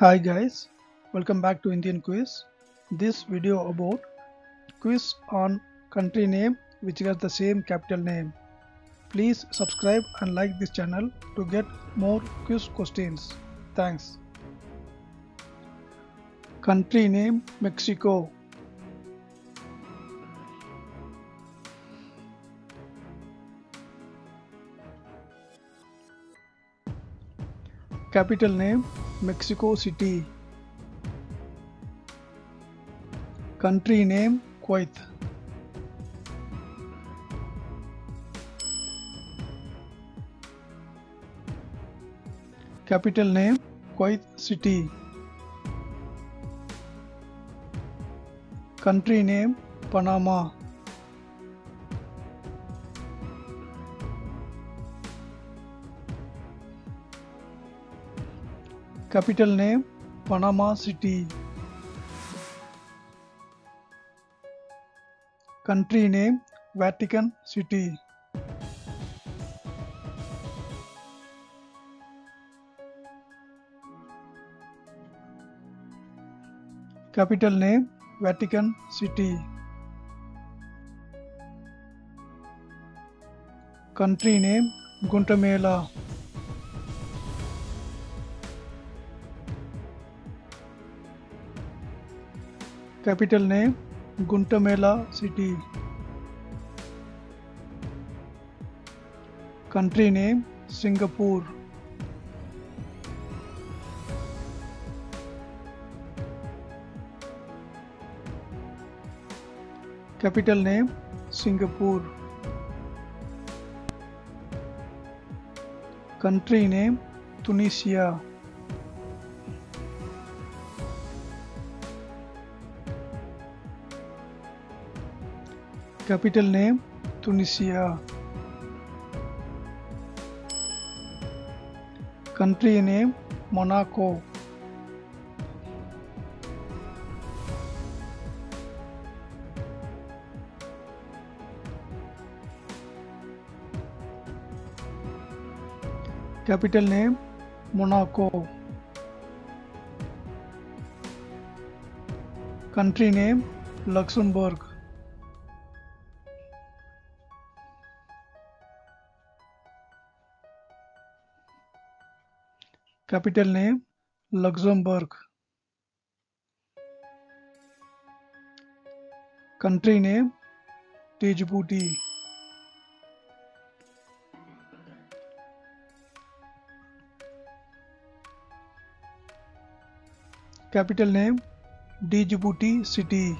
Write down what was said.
Hi guys, welcome back to Indian Quiz. This video about quiz on country name which has the same capital name. Please subscribe and like this channel to get more quiz questions. Thanks. Country name Mexico. Capital name Mexico City. Country name Kuwait. Capital name Kuwait City. Country name Panama. Capital name Panama City. Country name Vatican City. Capital name Vatican City. Country name Guatemala. Capital name Guatemala City. Country name Singapore. Capital name Singapore. Country name Tunisia. Capital name Tunisia. Country name Monaco. Capital name Monaco. Country name Luxembourg. Capital name Luxembourg. Country name Djibouti. Capital name Djibouti City.